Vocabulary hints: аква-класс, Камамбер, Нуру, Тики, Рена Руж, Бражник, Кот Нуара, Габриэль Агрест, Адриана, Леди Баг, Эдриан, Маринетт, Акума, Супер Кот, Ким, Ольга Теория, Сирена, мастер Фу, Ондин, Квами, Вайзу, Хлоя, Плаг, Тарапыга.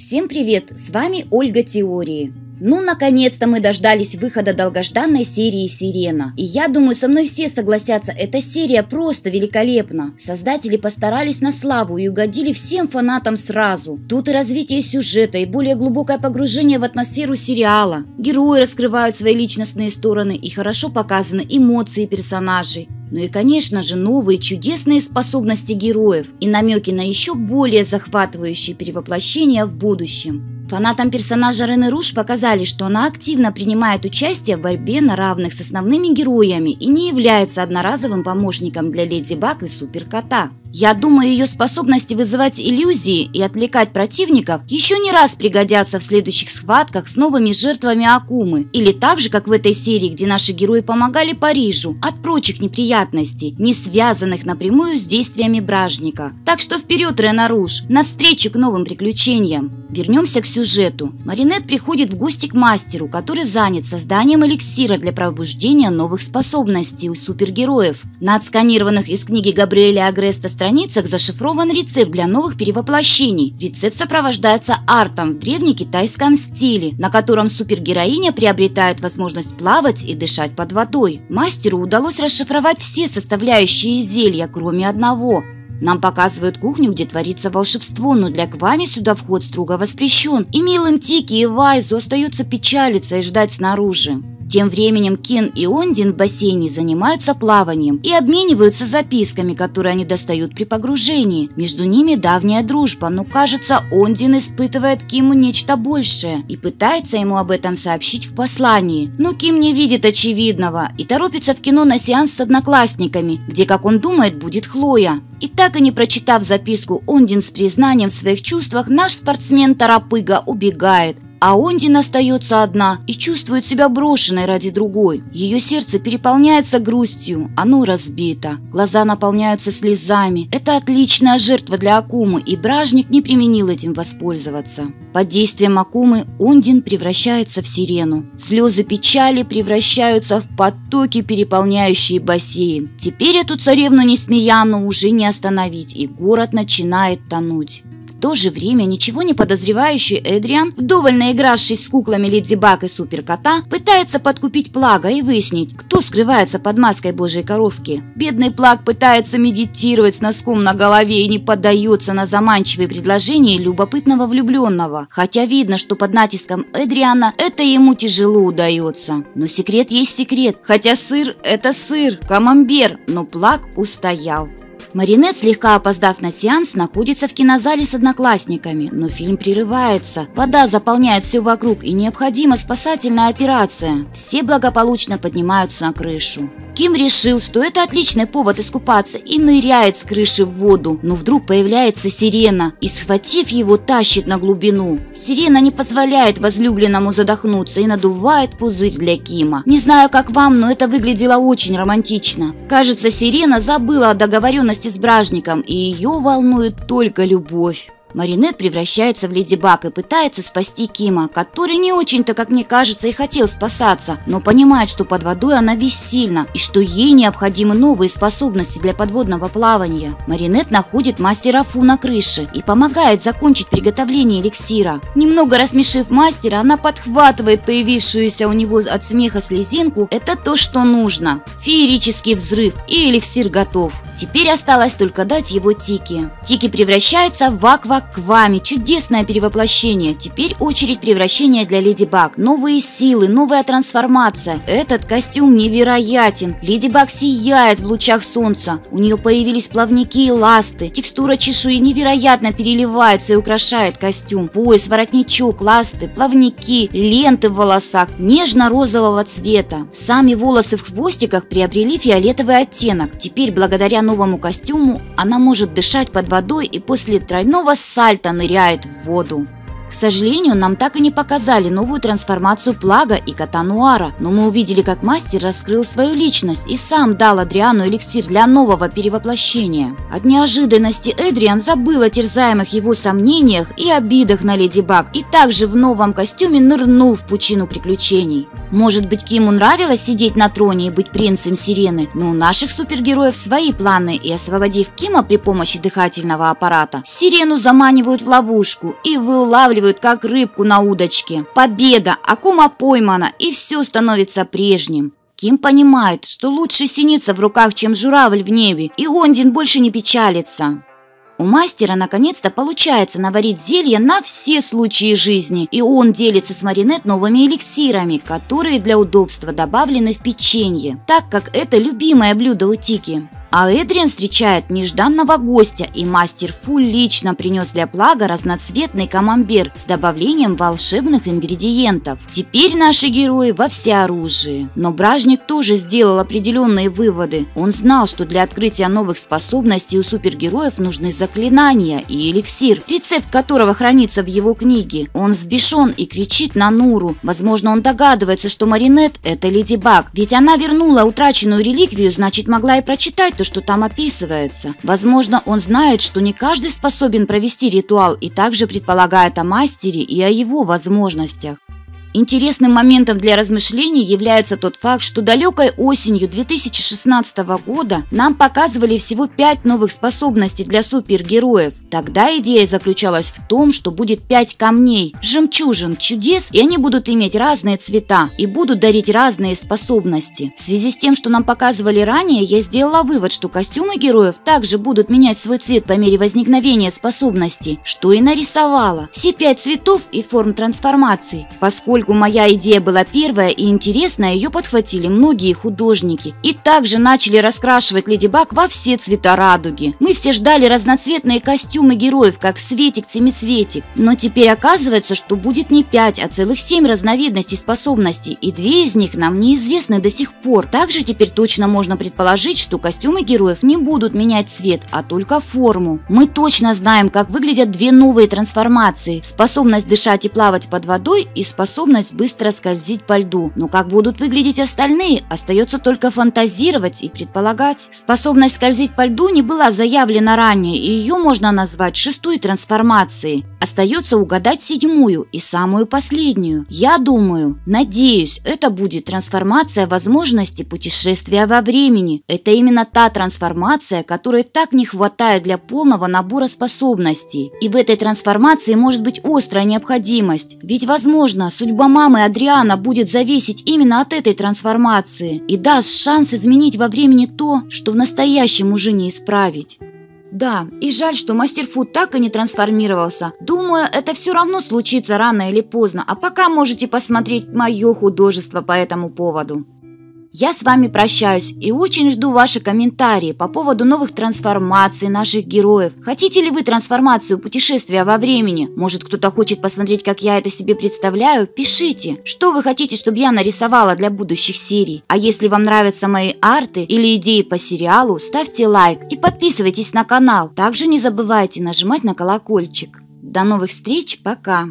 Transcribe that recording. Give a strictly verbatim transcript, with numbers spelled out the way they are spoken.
Всем привет, с вами Ольга Теория. Ну, наконец-то мы дождались выхода долгожданной серии «Сирена». И я думаю, со мной все согласятся, эта серия просто великолепна. Создатели постарались на славу и угодили всем фанатам сразу. Тут и развитие сюжета, и более глубокое погружение в атмосферу сериала. Герои раскрывают свои личностные стороны, и хорошо показаны эмоции персонажей. Ну и, конечно же, новые чудесные способности героев и намеки на еще более захватывающие перевоплощения в будущем. Фанатам персонажа Рены Руж показали, что она активно принимает участие в борьбе на равных с основными героями и не является одноразовым помощником для Леди Баг и Супер Кота. Я думаю, ее способности вызывать иллюзии и отвлекать противников еще не раз пригодятся в следующих схватках с новыми жертвами Акумы, или так же, как в этой серии, где наши герои помогали Парижу от прочих неприятностей, не связанных напрямую с действиями Бражника. Так что вперед, Рена Руж, навстречу к новым приключениям. Вернемся к сюжету. Маринетт приходит в гости к мастеру, который занят созданием эликсира для пробуждения новых способностей у супергероев. На отсканированных из книги Габриэля Агреста В страницах зашифрован рецепт для новых перевоплощений. Рецепт сопровождается артом в древнекитайском стиле, на котором супергероиня приобретает возможность плавать и дышать под водой. Мастеру удалось расшифровать все составляющие зелья, кроме одного. Нам показывают кухню, где творится волшебство, но для Квами сюда вход строго воспрещен. И милым Тики и Вайзу остается печалиться и ждать снаружи. Тем временем Кен и Ондин в бассейне занимаются плаванием и обмениваются записками, которые они достают при погружении. Между ними давняя дружба, но, кажется, Ондин испытывает Киму нечто большее и пытается ему об этом сообщить в послании. Но Ким не видит очевидного и торопится в кино на сеанс с одноклассниками, где, как он думает, будет Хлоя. И так и не прочитав записку Ондин с признанием в своих чувствах, наш спортсмен Тарапыга убегает. А Ондин остается одна и чувствует себя брошенной ради другой. Ее сердце переполняется грустью, оно разбито. Глаза наполняются слезами. Это отличная жертва для Акумы, и Бражник не применил этим воспользоваться. Под действием Акумы Ондин превращается в сирену. Слезы печали превращаются в потоки, переполняющие бассейн. Теперь эту царевну Несмеяну уже не остановить, и город начинает тонуть. В то же время ничего не подозревающий Эдриан, вдоволь наигравшись с куклами Леди Баг и Супер Кота, пытается подкупить Плага и выяснить, кто скрывается под маской Божьей коровки. Бедный Плаг пытается медитировать с носком на голове и не поддается на заманчивые предложения любопытного влюбленного, хотя видно, что под натиском Эдриана это ему тяжело удается. Но секрет есть секрет, хотя сыр – это сыр, камамбер, но Плаг устоял. Маринетт, слегка опоздав на сеанс, находится в кинозале с одноклассниками, но фильм прерывается. Вода заполняет все вокруг, и необходима спасательная операция. Все благополучно поднимаются на крышу. Ким решил, что это отличный повод искупаться, и ныряет с крыши в воду, но вдруг появляется сирена и, схватив его, тащит на глубину. Сирена не позволяет возлюбленному задохнуться и надувает пузырь для Кима. Не знаю, как вам, но это выглядело очень романтично. Кажется, сирена забыла о договоренности с Бражником, и ее волнует только любовь. Маринетт превращается в Леди Баг и пытается спасти Кима, который не очень-то, как мне кажется, и хотел спасаться, но понимает, что под водой она бессильна и что ей необходимы новые способности для подводного плавания. Маринетт находит мастера Фу на крыше и помогает закончить приготовление эликсира. Немного рассмешив мастера, она подхватывает появившуюся у него от смеха слезинку. Это то, что нужно. Феерический взрыв, и эликсир готов. Теперь осталось только дать его Тики. Тики превращается в аква-класс. Квами, чудесное перевоплощение. Теперь очередь превращения для Леди Баг. Новые силы, новая трансформация. Этот костюм невероятен. Леди Баг сияет в лучах солнца. У нее появились плавники и ласты. Текстура чешуи невероятно переливается и украшает костюм. Пояс, воротничок, ласты, плавники, ленты в волосах нежно-розового цвета. Сами волосы в хвостиках приобрели фиолетовый оттенок. Теперь, благодаря новому костюму, она может дышать под водой и после тройного сна сальто ныряет в воду. К сожалению, нам так и не показали новую трансформацию Плага и Кота Нуара, но мы увидели, как мастер раскрыл свою личность и сам дал Эдриану эликсир для нового перевоплощения. От неожиданности Эдриан забыл о терзаемых его сомнениях и обидах на Леди Баг и также в новом костюме нырнул в пучину приключений. Может быть, Киму нравилось сидеть на троне и быть принцем Сирены, но у наших супергероев свои планы, и, освободив Кима при помощи дыхательного аппарата, Сирену заманивают в ловушку и вылавливают вылавливают, как рыбку на удочке. Победа! Акума поймана, и все становится прежним. Ким понимает, что лучше синица в руках, чем журавль в небе, и Ондин больше не печалится. У мастера наконец-то получается наварить зелье на все случаи жизни, и он делится с Маринетт новыми эликсирами, которые для удобства добавлены в печенье, так как это любимое блюдо у Тики. А Эдриан встречает нежданного гостя, и мастер Фу лично принес для Плага разноцветный камамбер с добавлением волшебных ингредиентов. Теперь наши герои во всеоружии. Но Бражник тоже сделал определенные выводы. Он знал, что для открытия новых способностей у супергероев нужны заклинания. Заклинания и эликсир, рецепт которого хранится в его книге. Он взбешен и кричит на Нуру. Возможно, он догадывается, что Маринетт – это Леди Баг. Ведь она вернула утраченную реликвию, значит, могла и прочитать то, что там описывается. Возможно, он знает, что не каждый способен провести ритуал, и также предполагает о мастере и о его возможностях. Интересным моментом для размышлений является тот факт, что далекой осенью две тысячи шестнадцатого года нам показывали всего пять новых способностей для супергероев. Тогда идея заключалась в том, что будет пять камней, жемчужин, чудес, и они будут иметь разные цвета и будут дарить разные способности. В связи с тем, что нам показывали ранее, я сделала вывод, что костюмы героев также будут менять свой цвет по мере возникновения способностей, что и нарисовала. Все пять цветов и форм трансформации, поскольку моя идея была первая и интересная, ее подхватили многие художники. И также начали раскрашивать Леди Баг во все цвета радуги. Мы все ждали разноцветные костюмы героев, как светик-семицветик. Но теперь оказывается, что будет не пять, а целых семь разновидностей способностей, и две из них нам неизвестны до сих пор. Также теперь точно можно предположить, что костюмы героев не будут менять цвет, а только форму. Мы точно знаем, как выглядят две новые трансформации. Способность дышать и плавать под водой, и способность быстро скользить по льду. Но как будут выглядеть остальные, остается только фантазировать и предполагать. Способность скользить по льду не была заявлена ранее, и ее можно назвать шестой трансформацией. Остается угадать седьмую и самую последнюю. Я думаю, надеюсь, это будет трансформация возможности путешествия во времени. Это именно та трансформация, которой так не хватает для полного набора способностей. И в этой трансформации может быть острая необходимость. Ведь, возможно, судьба мамы Эдриана будет зависеть именно от этой трансформации и даст шанс изменить во времени то, что в настоящем уже не исправить. Да, и жаль, что мастер Фу так и не трансформировался. Думаю, это все равно случится рано или поздно, а пока можете посмотреть мое художество по этому поводу. Я с вами прощаюсь и очень жду ваши комментарии по поводу новых трансформаций наших героев. Хотите ли вы трансформацию путешествия во времени? Может, кто-то хочет посмотреть, как я это себе представляю? Пишите, что вы хотите, чтобы я нарисовала для будущих серий. А если вам нравятся мои арты или идеи по сериалу, ставьте лайк и подписывайтесь на канал. Также не забывайте нажимать на колокольчик. До новых встреч, пока!